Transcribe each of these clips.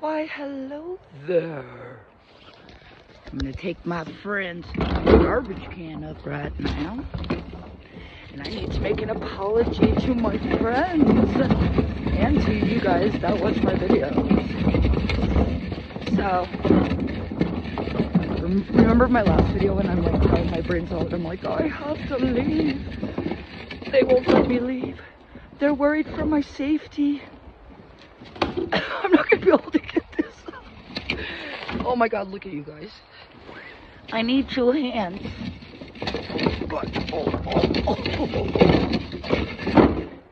Why, hello there. I'm gonna take my friend's garbage can up right now. And I need to make an apology to my friends and to you guys that watch my videos. So, remember my last video when I'm like crying my brains out? I'm like, I have to leave. They won't let me leave. They're worried for my safety. I'm not gonna be able to get this up. Oh my god, look at you guys. I need two hands.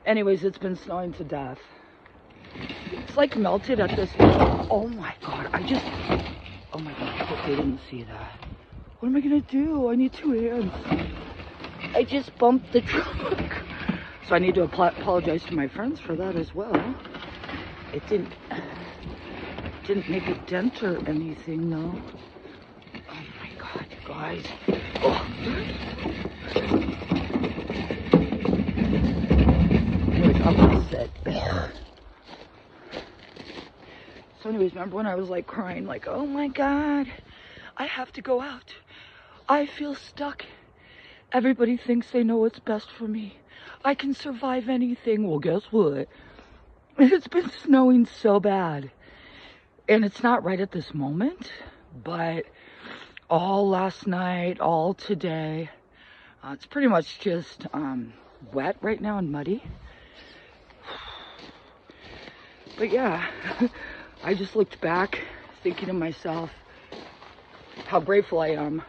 Anyways, it's been snowing to death. It's like melted at this point. Oh my god, oh my god, I hope they didn't see that. What am I gonna do? I need two hands. I just bumped the truck. So I need to apologize to my friends for that as well. It didn't make a dent or anything, no. Oh my god, you guys. Oh. Anyways, I'm gonna sit there. So anyways, remember when I was like crying, like, oh my god, I have to go out. I feel stuck. Everybody thinks they know what's best for me. I can survive anything. Well, guess what? It's been snowing so bad, and it's not right at this moment, but all last night, all today, it's pretty much just wet right now and muddy. But yeah, I just looked back thinking to myself how grateful I am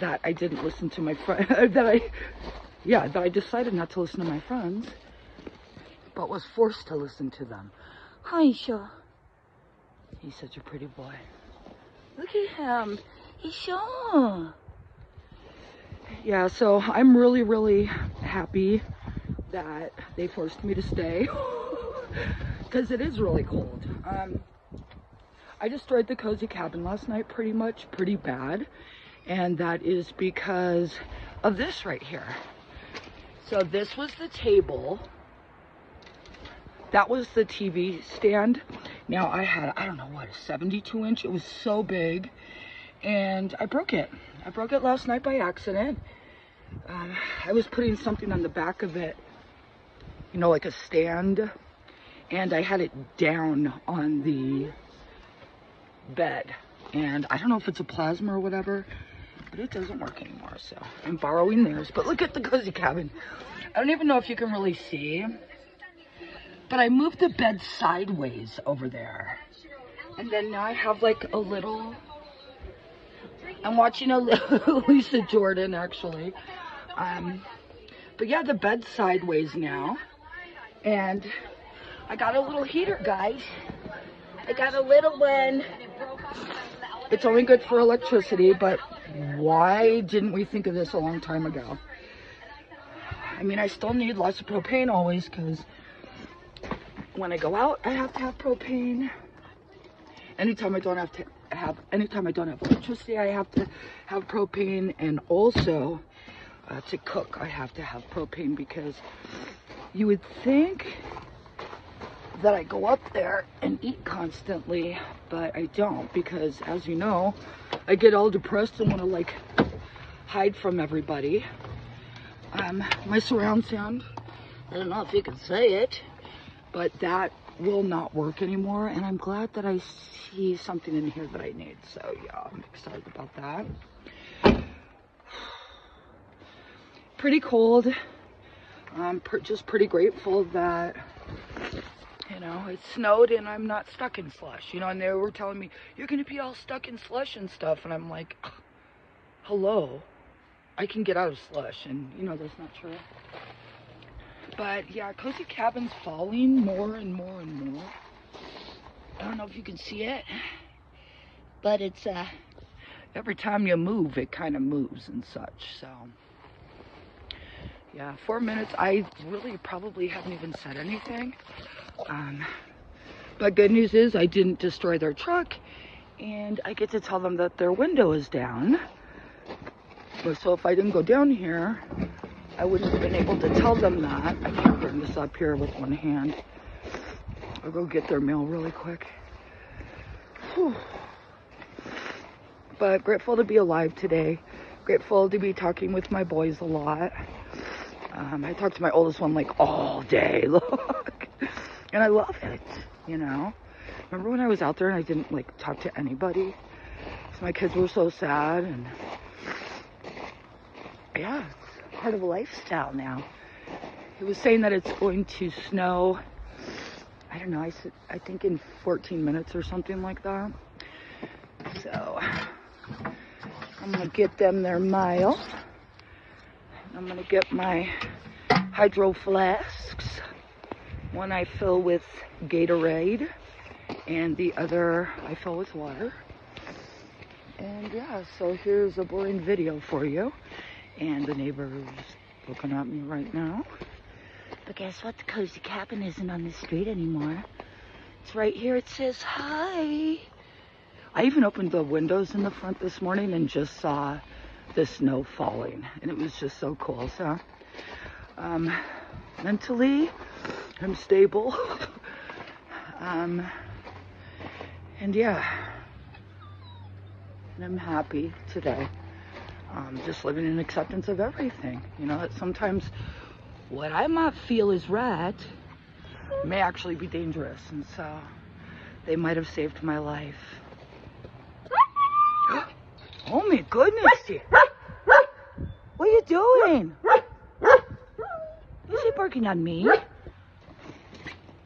that I didn't listen to my friend, that I decided not to listen to my friends, but was forced to listen to them. Hi, Shaw. He's such a pretty boy. Look at him. He's Shaw. Yeah, so I'm really, really happy that they forced me to stay because it is really cold. I destroyed the cozy cabin last night pretty bad. And that is because of this right here. So this was the table. That was the TV stand. Now I had, I don't know what, a 72 inch. It was so big. And I broke it. I broke it last night by accident. I was putting something on the back of it, you know, like a stand. And I had it down on the bed. And I don't know if it's a plasma or whatever, but it doesn't work anymore. So I'm borrowing theirs. But look at the cozy cabin. I don't even know if you can really see. But I moved the bed sideways over there. And then now I have like a little... I'm watching a little Lisa Jordan, actually. But yeah, the bed's sideways now. And I got a little heater, guys. I got a little one. It's only good for electricity, but why didn't we think of this a long time ago? I mean, I still need lots of propane always because... when I go out, I have to have propane. Anytime I don't have electricity, I have to have propane. And also, to cook, I have to have propane because you would think that I go up there and eat constantly, but I don't because, as you know, I get all depressed and want to like hide from everybody. My surround sound, I don't know if you can say it, but that will not work anymore. And I'm glad that I see something in here that I need. So yeah, I'm excited about that. Pretty cold. I'm just pretty grateful that, you know, it snowed and I'm not stuck in slush. You know, and they were telling me, you're gonna be all stuck in slush and stuff. And I'm like, hello, I can get out of slush. And you know, that's not true. But yeah, cozy cabin's falling more and more and more. I don't know if you can see it, but it's every time you move, it kind of moves and such. So yeah, 4 minutes. I really probably haven't even said anything. But good news is I didn't destroy their truck, and I get to tell them that their window is down. So if I didn't go down here, I wouldn't have been able to tell them that. I can't bring this up here with one hand. I'll go get their mail really quick. Whew. But grateful to be alive today. Grateful to be talking with my boys a lot. I talked to my oldest one like all day, look. And I love it, you know. Remember when I was out there and I didn't like talk to anybody? So my kids were so sad, and yeah, it's part of a lifestyle now. He was saying that it's going to snow, I don't know, I think in 14 minutes or something like that. So I'm gonna get them their mile. I'm gonna get my Hydro Flasks. One I fill with Gatorade and the other I fill with water. And yeah, so here's a boring video for you. And the neighbor's looking at me right now. But guess what? The cozy cabin isn't on the street anymore. It's right here. It says hi. I even opened the windows in the front this morning and just saw the snow falling, and it was just so cool. So mentally I'm stable. And yeah, and I'm happy today. Just living in acceptance of everything, you know, that sometimes what I might feel is right may actually be dangerous, and so they might have saved my life. Oh my goodness! What are you doing? Is he barking at me?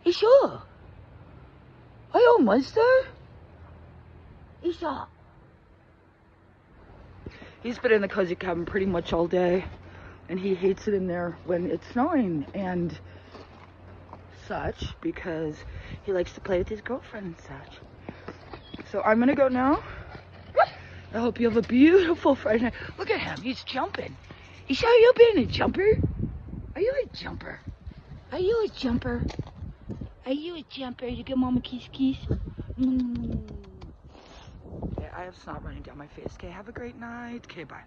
Isha! Are you a monster? Isha! He's been in the cozy cabin pretty much all day, and he hates it in there when it's snowing and such, because he likes to play with his girlfriend and such. So I'm gonna go now. I hope you have a beautiful Friday night. Look at him, he's jumping. Isha, are you being a jumper? Are you a jumper? Are you a jumper? Are you a jumper? You give mama kiss kiss. Mm. I have snot running down my face. Okay, have a great night. Okay, bye.